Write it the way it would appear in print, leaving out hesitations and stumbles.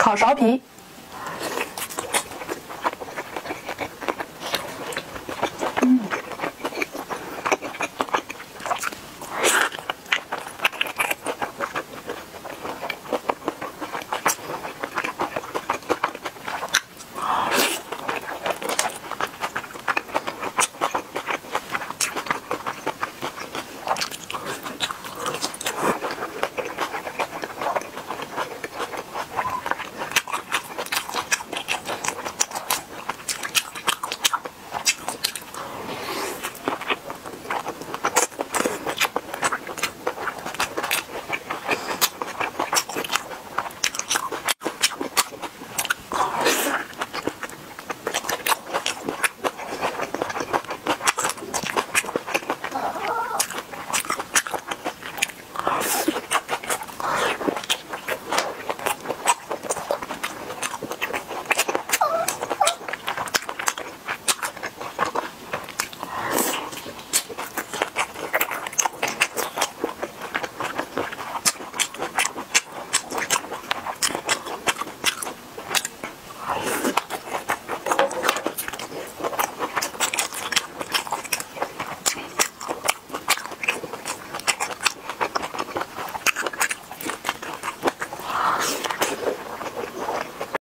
烤苕皮。